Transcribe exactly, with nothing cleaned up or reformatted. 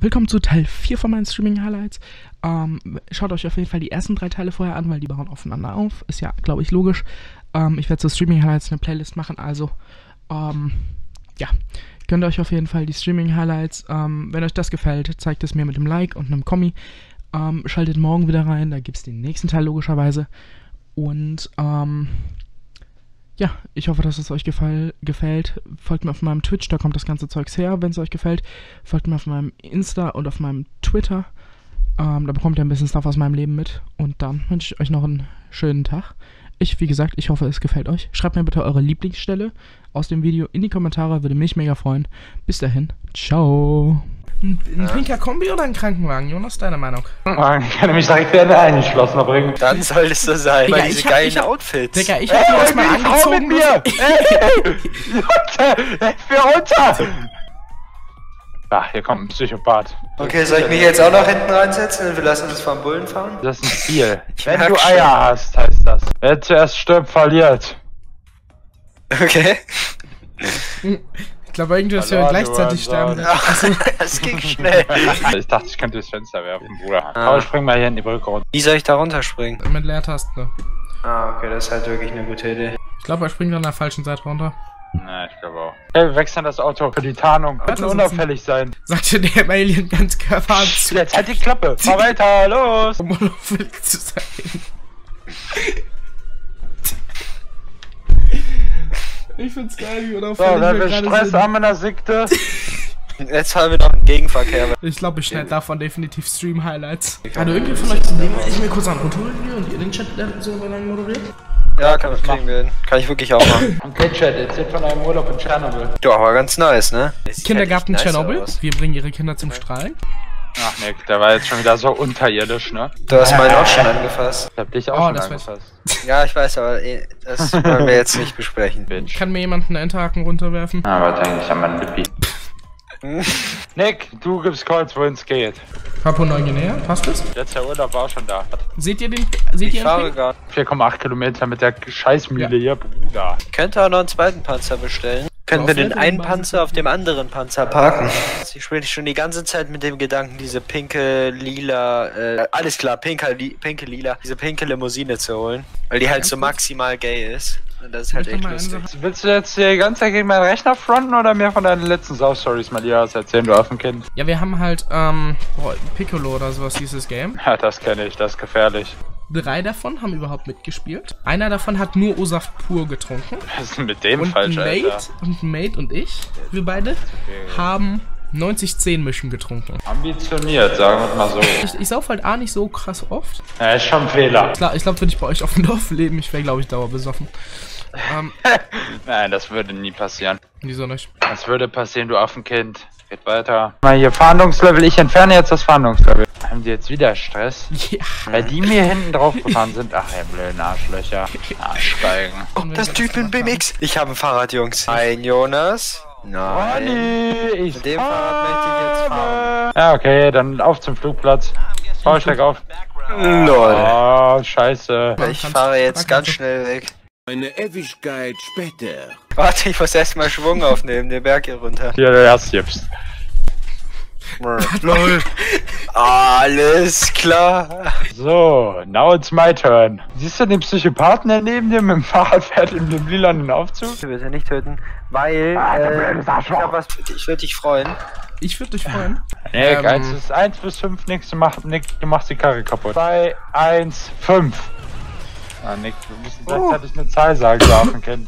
Willkommen zu Teil vier von meinen Streaming-Highlights. Ähm, schaut euch auf jeden Fall die ersten drei Teile vorher an, weil die bauen aufeinander auf. Ist ja, glaube ich, logisch. Ähm, ich werde zu Streaming-Highlights eine Playlist machen, also ähm, ja, gönnt euch auf jeden Fall die Streaming-Highlights. Ähm, wenn euch das gefällt, zeigt es mir mit einem Like und einem Kommi. Ähm, schaltet morgen wieder rein, da gibt es den nächsten Teil logischerweise. Und ähm, ja, ich hoffe, dass es euch gefall, gefällt. Folgt mir auf meinem Twitch, da kommt das ganze Zeugs her, wenn es euch gefällt. Folgt mir auf meinem Insta und auf meinem Twitter. Ähm, da bekommt ihr ein bisschen Stuff aus meinem Leben mit. Und dann wünsche ich euch noch einen schönen Tag. Ich, wie gesagt, ich hoffe, es gefällt euch. Schreibt mir bitte eure Lieblingsstelle aus dem Video in die Kommentare, würde mich mega freuen. Bis dahin, ciao. Ein, ein ja. pinker Kombi oder ein Krankenwagen? Jonas, deine Meinung? Ich kann mich direkt in einen Schlosser bringen. Dann soll es so sein. Digga, weil diese hab, geilen ich hab, Outfits. Digga, ich hab ey, mir erstmal angezogen. Mit mir. Ey, ey, für runter! Ach, hier kommt ein Psychopath. Okay, soll ich mich jetzt auch noch hinten reinsetzen und wir lassen uns vom Bullen fahren? Das ist ein Spiel. Wenn du Eier schon. hast, heißt das. Wer zuerst stirbt, verliert. Okay. Ich glaube, irgendwas wir gleichzeitig sterben. Das ging schnell. Ich dachte, ich könnte durchs Fenster werfen, Bruder. Ah. Aber spring mal hier in die Brücke runter. Wie soll ich da runterspringen? Mit Leertaste. Ah, okay, das ist halt wirklich eine gute Idee. Ich glaube, er springt an der falschen Seite runter. Na, ich glaube auch. Hey, wir wechseln das Auto für die Tarnung. Bitte unauffällig sein. Sagt dir der Alien ganz körperanzug. Jetzt halt die Klappe. Fahr weiter, los! Um unauffällig zu sein. Ich find's geil, wie unauffällig so, wir Stress haben in der Sekte. Jetzt fahren wir noch einen Gegenverkehr. Ich glaube, ich schneide davon definitiv Stream-Highlights. Also irgendwie von euch nehmen ich mir kurz an Control und ihr den Chat so lang moderiert? Ja, kann ich kriegen werden. Kann ich wirklich auch machen. Okay, Chat, erzählt von einem Urlaub in Tschernobyl. Doch, war ganz nice, ne? Kindergarten nice Tschernobyl, wir bringen ihre Kinder zum okay. Strahlen. Ach Nick, der war jetzt schon wieder so unterirdisch, ne? Du hast meinen auch schon angefasst. Ich hab dich auch oh, schon das angefasst. Ja, ich weiß, aber das wollen wir jetzt nicht besprechen, Bitch. Kann mir jemand einen Enterhaken runterwerfen? Ah, warte eigentlich an meinen Lippi. Nick, du gibst Calls, wohin es geht. Papua Neuguinea, passt das? Letzter Urlaub war auch schon da. Seht ihr den? Seht ich ihr fahre gerade. vier Komma acht Kilometer mit der Scheißmühle ja. hier, Bruder. Ich könnte auch noch einen zweiten Panzer bestellen. Können wir den einen Panzer auf dem anderen Panzer parken? Ich spiele schon die ganze Zeit mit dem Gedanken, diese pinke, lila, äh, alles klar, pinke, li pinke, lila, diese pinke Limousine zu holen. Weil die halt so maximal gay ist. Und das ist halt echt lustig. Willst du jetzt die ganze Zeit gegen meinen Rechner fronten oder mir von deinen letzten South-Stories mal dir was erzählen, du Affenkind? Ja, wir haben halt, ähm, boah, Piccolo oder sowas hieß das Game. Ja, das kenne ich, das ist gefährlich. Drei davon haben überhaupt mitgespielt. Einer davon hat nur O-Saft pur getrunken. Was ist denn mit dem falsch, Alter? Und Mate und ich, wir beide, haben neunzig zehn Mischen getrunken. Ambitioniert, sagen wir mal so. Ich, ich sauf halt A nicht so krass oft. Ja, ist schon ein Fehler. Klar, ich glaube, würde ich bei euch auf dem Dorf leben, ich wäre, glaube ich, dauerbesoffen. Ähm, Nein, das würde nie passieren. Wieso nicht? Das würde passieren, du Affenkind. Geht weiter. Mal hier Fahndungslevel, ich entferne jetzt das Fahndungslevel. Haben die jetzt wieder Stress? Ja. Weil die mir hinten drauf gefahren sind. Ach, ihr blöden Arschlöcher. Arschgeigen. Oh, das Typ in B M X. Ich habe ein Fahrrad, Jungs. Nein, Jonas. Nein. Oh, nee, ich Mit dem fahr Fahrrad möchte ich jetzt fahren. Ja, okay, dann auf zum Flugplatz. Fahrsteig auf. Lol. Oh, scheiße. Ich fahre jetzt ganz schnell weg. Eine Ewigkeit später. Warte, ich muss erstmal Schwung aufnehmen, den Berg hier runter. Ja, der erst jetzt. Lol. Alles klar. So, now it's my turn. Siehst du den Psychopathen, der neben dir mit dem Fahrrad fährt in dem lilanen Aufzug? Ich will sie nicht töten, weil ah, äh, ich, was, ich würde dich freuen. Ich würde dich freuen. Nick, eins bis fünf, nix, du machst die Karre kaputt. zwei, eins, fünf. Ah, Nick, wir müssen gleichzeitig oh. eine Zahl sagen, wir Affenkind.